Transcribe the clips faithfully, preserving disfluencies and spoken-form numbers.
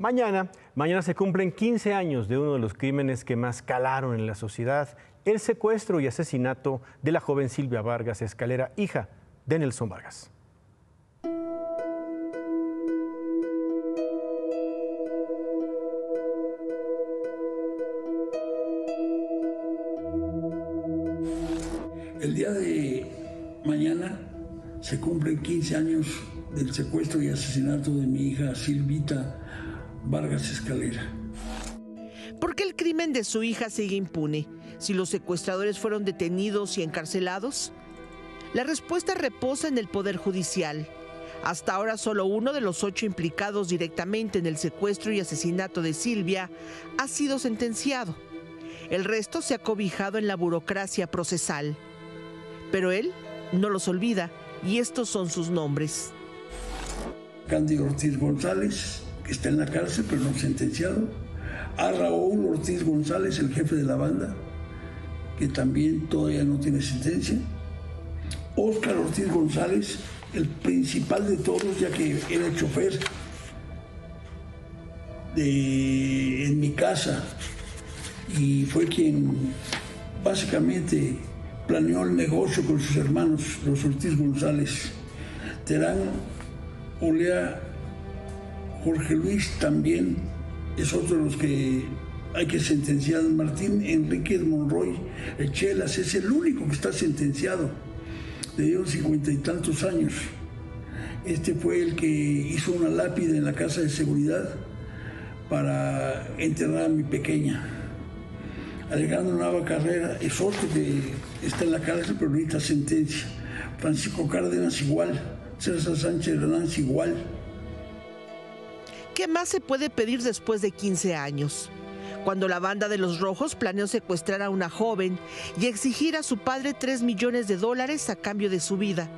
Mañana, mañana se cumplen quince años de uno de los crímenes que más calaron en la sociedad, el secuestro y asesinato de la joven Silvia Vargas Escalera, hija de Nelson Vargas. El día de mañana se cumplen quince años del secuestro y asesinato de mi hija Silvita Vargas Escalera. ¿Por qué el crimen de su hija sigue impune? ¿Si los secuestradores fueron detenidos y encarcelados? La respuesta reposa en el Poder Judicial. Hasta ahora solo uno de los ocho implicados directamente en el secuestro y asesinato de Silvia ha sido sentenciado. El resto se ha cobijado en la burocracia procesal. Pero él no los olvida y estos son sus nombres. Candy Ortiz González, que está en la cárcel pero no sentenciado. A Raúl Ortiz González, el jefe de la banda, que también todavía no tiene sentencia. Óscar Ortiz González, el principal de todos, ya que era el chofer de, en mi casa, y fue quien básicamente planeó el negocio con sus hermanos, los Ortiz González. Terán Olea, Jorge Luis también es otro de los que hay que sentenciar. Martín Enríquez Monroy Echelas es el único que está sentenciado. Le dieron cincuenta y tantos años. Este fue el que hizo una lápida en la casa de seguridad para enterrar a mi pequeña. Alejandro Nava Carrera es otro que está en la cárcel pero necesita sentencia. Francisco Cárdenas igual, César Sánchez Hernández igual. ¿Qué más se puede pedir después de quince años? Cuando la banda de los Rojos planeó secuestrar a una joven y exigir a su padre tres millones de dólares a cambio de su vida.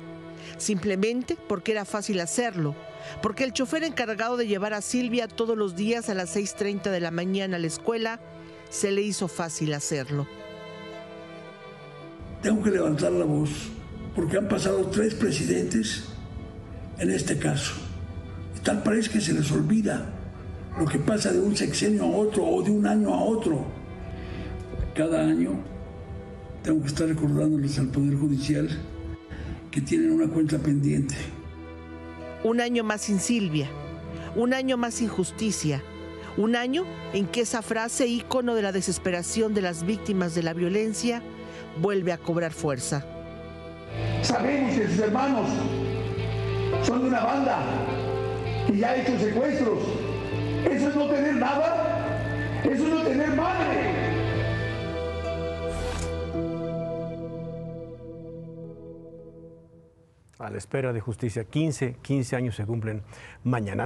Simplemente porque era fácil hacerlo, porque el chofer encargado de llevar a Silvia todos los días a las seis treinta de la mañana a la escuela, se le hizo fácil hacerlo. Tengo que levantar la voz porque han pasado tres presidentes en este caso. Tal parece que se les olvida lo que pasa de un sexenio a otro o de un año a otro. Cada año tengo que estar recordándoles al Poder Judicial que tienen una cuenta pendiente. Un año más sin Silvia, un año más sin justicia, un año en que esa frase ícono de la desesperación de las víctimas de la violencia vuelve a cobrar fuerza. Sabemos que sus hermanos son de una banda que ya ha hecho secuestros. ¿Eso es no tener nada? ¿Eso es no tener madre? A la espera de justicia, quince años se cumplen mañana.